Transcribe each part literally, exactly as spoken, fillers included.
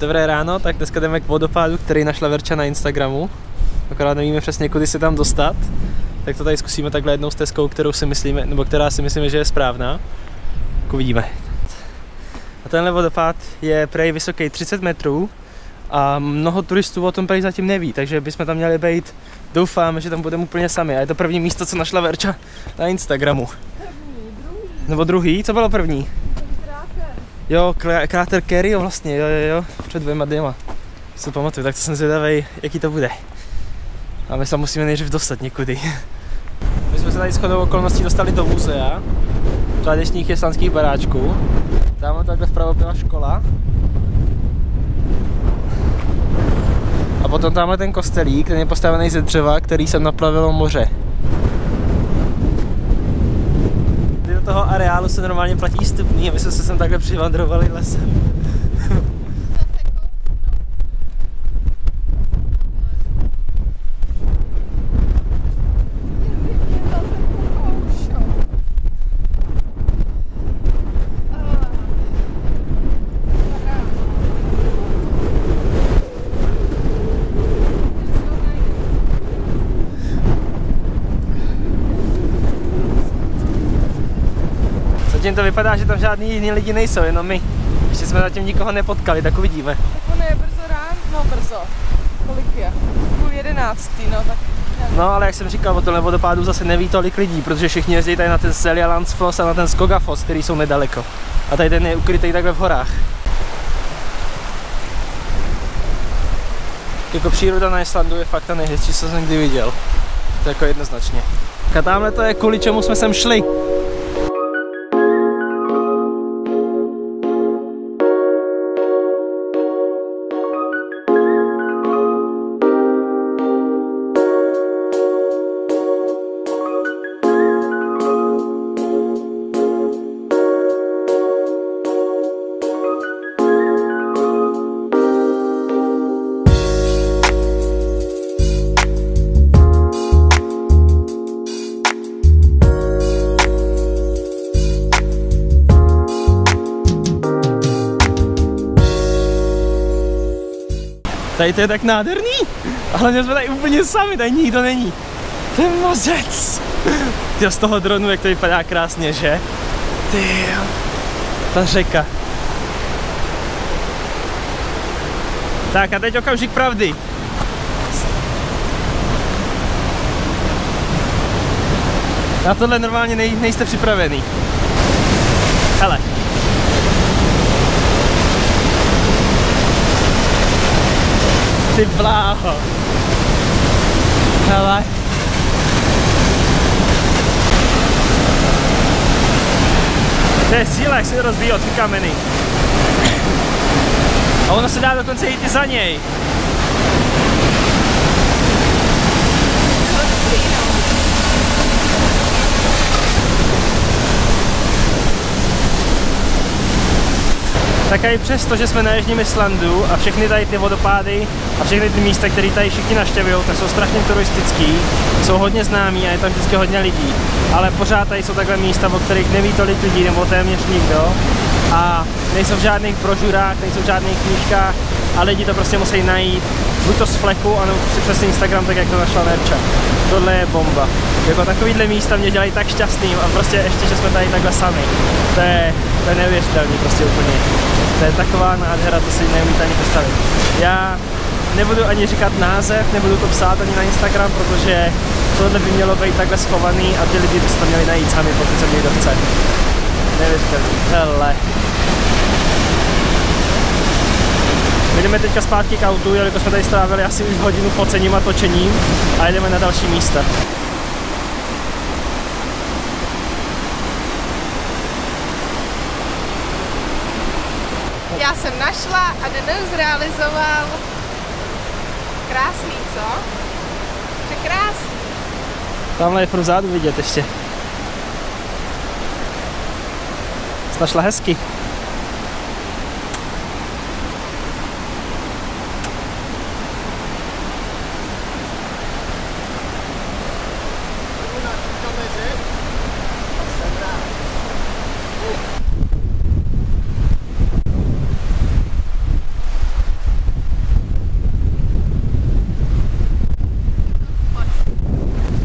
Dobré ráno, tak dneska jdeme k vodopádu, který našla Verča na Instagramu. Akorát nevíme přesně, kudy se tam dostat. Tak to tady zkusíme takhle jednou stezkou, kterou si myslíme, nebo která si myslíme, že je správná. Tak uvidíme. A tenhle vodopád je prej vysoký třicet metrů a mnoho turistů o tom prej zatím neví, takže bychom tam měli být. Doufám, že tam budeme úplně sami. A je to první místo, co našla Verča na Instagramu. První, druhý. Nebo druhý? Co bylo první? Jo, kráter Kerryho vlastně, jo, jo, jo, před dvěma dvěma. Si pamatuju, tak to jsem zvědavý, jaký to bude. A my se musíme nejdřív dostat někudy. My jsme se tady shodou okolností dostali do muzea tradičních islandských baráčků. Tam takhle vpravo byla škola. A potom tamhle ten kostelík, ten je postavený ze dřeva, který sem naplavilo moře. Do toho areálu se normálně platí vstupní a my jsme se sem takhle přivandrovali lesem. Zatím to vypadá, že tam žádný jiní lidi nejsou, jenom my. Ještě jsme zatím nikoho nepotkali, tak uvidíme. Tak ono je brzo ráno, no brzo. Kolik je? Půl jedenáctý, no tak. No ale jak jsem říkal, o tomhle vodopádu zase neví tolik lidí, protože všichni jezdí tady na ten Selya Landsfos a na ten Skogafos, který jsou nedaleko. A tady ten je ukrytý takhle v horách. Jako příroda na Islandu je fakt ta nejhezčí, co jsem kdy viděl. To jako jednoznačně. A tamhle to je kvůli čemu jsme sem šli. Tady to je tak nádherný, ale my jsme tady úplně sami, tady nikdo není. To je mozec. Tyjo, z toho dronu, jak to vypadá krásně, že? Tyjo, ta řeka. Tak a teď okamžik pravdy. Na tohle normálně nej, nejste připravený. Hele. Ty bláho. Hele. To je síla, jak se to rozbíjí o ty kameny. A ono se dá dokonce jít i za něj. Tak i přesto, že jsme na Jižním Islandu a všechny tady ty vodopády a všechny ty místa, které tady všichni navštěvují, tak jsou strašně turistický, jsou hodně známí a je tam vždycky hodně lidí. Ale pořád tady jsou takhle místa, o kterých neví tolik lidí nebo téměř nikdo. A nejsou v žádných brožurách, nejsou v žádných knížkách a lidi to prostě musí najít. Buď to z fleku, anebo si přes Instagram, tak jak to našla Verča. Tohle je bomba. Jako takovýhle místa mě dělají tak šťastným a prostě ještě, že jsme tady takhle sami. To je, to je neuvěřitelný prostě úplně. To je taková nádhera, to si neumíte ani představit. Já nebudu ani říkat název, nebudu to psát ani na Instagram, protože tohle by mělo být takhle schovaný a ty lidi by se to měli najít sami, pokud se někdo chce. Neuvěřitelný. Hele. My jdeme teďka zpátky k autu, jelikož jsme tady strávili asi už hodinu focením a točením a jedeme na další místa. Já jsem našla a den zrealizoval. Krásný, co? To je krásný. Tamhle je furt zádu vidět ještě. Jsi našla hezky.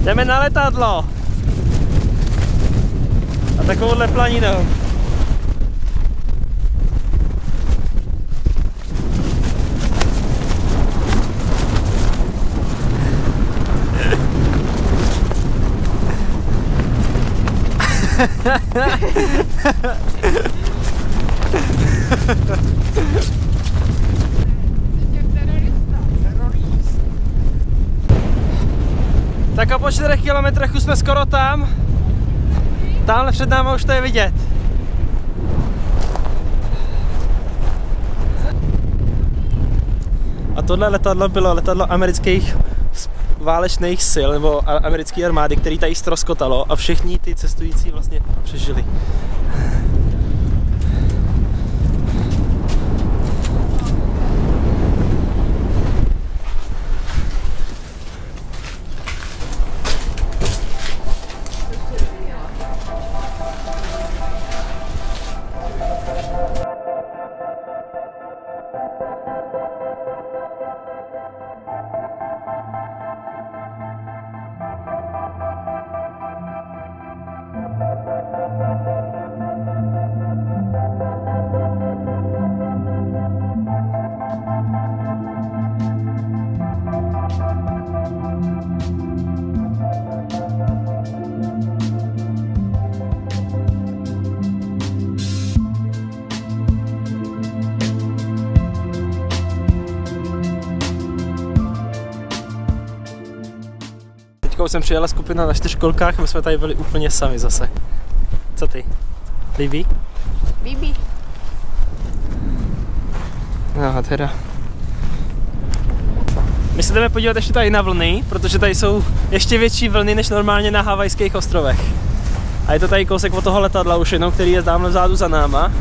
Jdeme na letadlo. A takovouhle planinou. Tak a po čtyřech kilometrech už jsme skoro tam. Tamhle před náma už to je vidět. A tohle letadlo bylo letadlo amerických válečných sil nebo americké armády, který tady ztroskotalo a všichni ty cestující vlastně přežili. Jsem přijela skupina na čtyřkolkách, my jsme tady byli úplně sami zase. Co ty? Líbí? Líbí. No teda. My se jdeme podívat ještě tady na vlny, protože tady jsou ještě větší vlny než normálně na Havajských ostrovech. A je to tady kousek od toho letadla už jenom, který je dámhle vzadu za náma.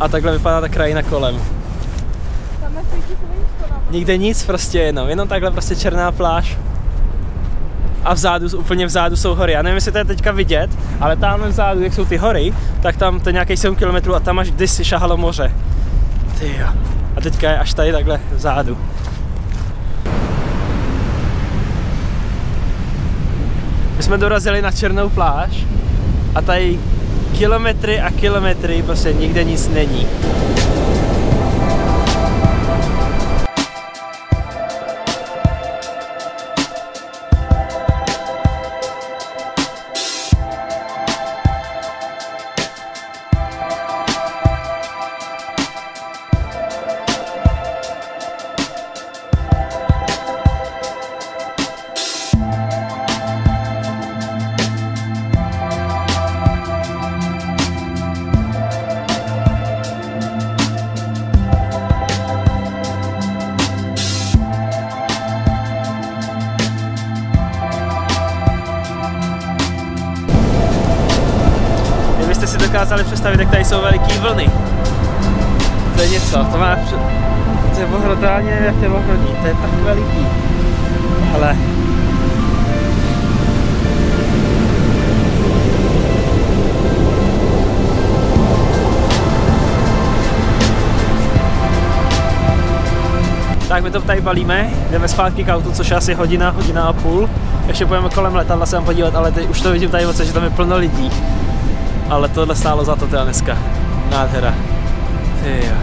A takhle vypadá ta krajina kolem. Nikde nic, prostě jenom, jenom takhle prostě černá pláž. A vzadu, úplně vzadu jsou hory. Já nevím, jestli to je teďka vidět, ale tamhle vzadu, jak jsou ty hory, tak tam to je nějakých sedm kilometrů a tam až kdysi šahalo moře. Tyjo. A teďka je až tady takhle vzadu. My jsme dorazili na černou pláž a tady kilometry a kilometry, prostě nikde nic není. Dokázali představit, jak tady jsou veliký vlny. To je něco, to má před... To je ohrodání, jak to je ohrodní, to je tak veliký. Ale... Tak my to tady balíme, jdeme zpátky k autu, což je asi hodina, hodina a půl. Ještě půjdeme kolem letadla se tam podívat, ale teď už to vidím tady moc, že tam je plno lidí. Ale tohle stálo za to teda dneska. Nádhera. Tyjo.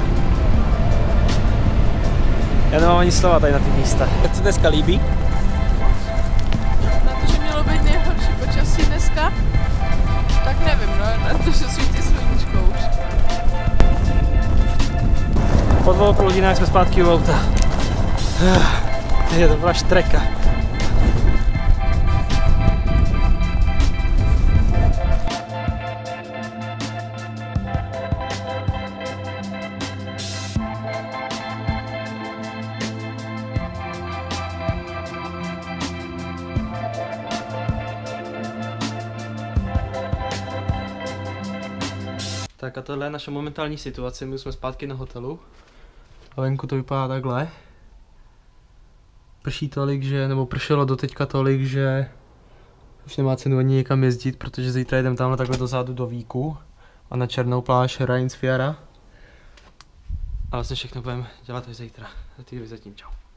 Já nemám ani slova tady na ty místa. Jak se dneska líbí? Na to, že mělo být nejhorší počasí dneska, tak nevím, no, na to, že svítí sluníčko už. Po dvou půl hodinách jsme zpátky u auta. Tyjo, to byla štreka. Tak a tohle je naše momentální situace, my jsme zpátky na hotelu a venku to vypadá takhle. Prší tolik, že, nebo pršelo doteďka tolik, že už nemá cenu ani někam jezdit, protože zítra jdem tamhle takhle dozadu do Víku a na černou pláž Rainsfjara. A vlastně všechno budeme dělat až zítra. Zatím zatím, čau.